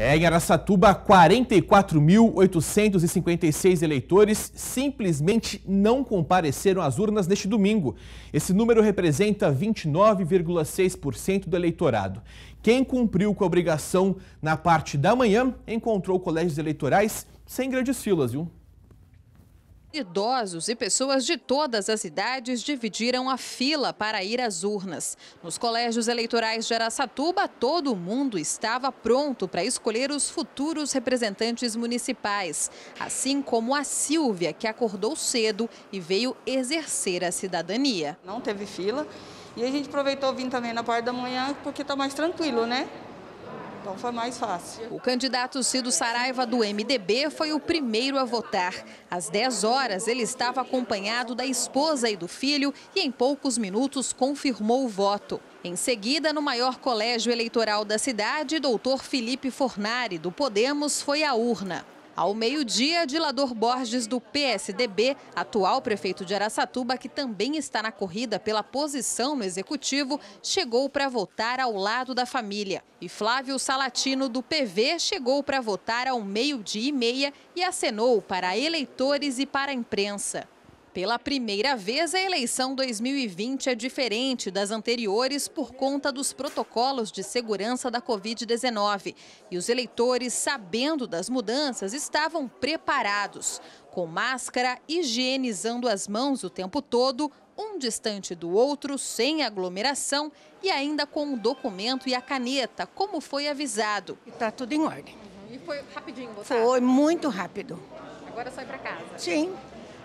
Em Araçatuba, 44.856 eleitores simplesmente não compareceram às urnas neste domingo. Esse número representa 29,6% do eleitorado. Quem cumpriu com a obrigação na parte da manhã encontrou colégios eleitorais sem grandes filas, viu? Idosos e pessoas de todas as idades dividiram a fila para ir às urnas. Nos colégios eleitorais de Araçatuba, todo mundo estava pronto para escolher os futuros representantes municipais, assim como a Silvia, que acordou cedo e veio exercer a cidadania. Não teve fila e a gente aproveitou vir também na parte da manhã porque está mais tranquilo, né? Então foi mais fácil. O candidato Cido Saraiva, do MDB, foi o primeiro a votar. Às 10 horas, ele estava acompanhado da esposa e do filho e em poucos minutos confirmou o voto. Em seguida, no maior colégio eleitoral da cidade, doutor Felipe Fornari, do Podemos, foi à urna. Ao meio-dia, Dilador Borges, do PSDB, atual prefeito de Araçatuba, que também está na corrida pela posição no executivo, chegou para votar ao lado da família. E Flávio Salatino, do PV, chegou para votar ao meio-dia e meia e acenou para eleitores e para a imprensa. Pela primeira vez, a eleição 2020 é diferente das anteriores por conta dos protocolos de segurança da Covid-19. E os eleitores, sabendo das mudanças, estavam preparados. Com máscara, higienizando as mãos o tempo todo, um distante do outro, sem aglomeração e ainda com o documento e a caneta, como foi avisado. Está tudo em ordem. E foi rapidinho votar? Foi muito rápido. Agora sai para casa? Sim.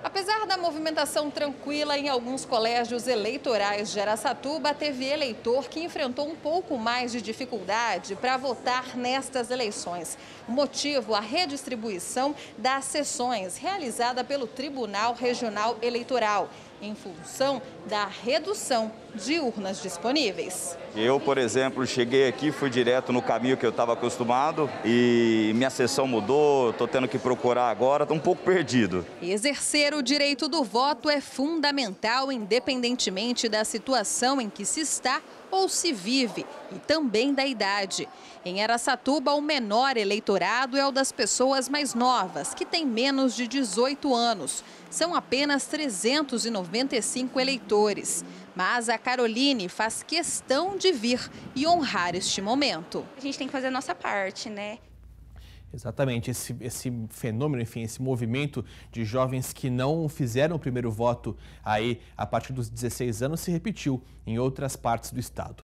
Apesar da movimentação tranquila em alguns colégios eleitorais de Araçatuba, teve eleitor que enfrentou um pouco mais de dificuldade para votar nestas eleições. O motivo, a redistribuição das sessões realizada pelo Tribunal Regional Eleitoral, em função da redução de urnas disponíveis. Eu, por exemplo, cheguei aqui, fui direto no caminho que eu estava acostumado e minha sessão mudou, estou tendo que procurar agora, estou um pouco perdido. Exercer o direito do voto é fundamental, independentemente da situação em que se está ou se vive, e também da idade. Em Araçatuba, o menor eleitorado é o das pessoas mais novas, que têm menos de 18 anos. São apenas 395 eleitores. Mas a Caroline faz questão de vir e honrar este momento. A gente tem que fazer a nossa parte, né? Exatamente, esse fenômeno, enfim, esse movimento de jovens que não fizeram o primeiro voto aí a partir dos 16 anos se repetiu em outras partes do estado.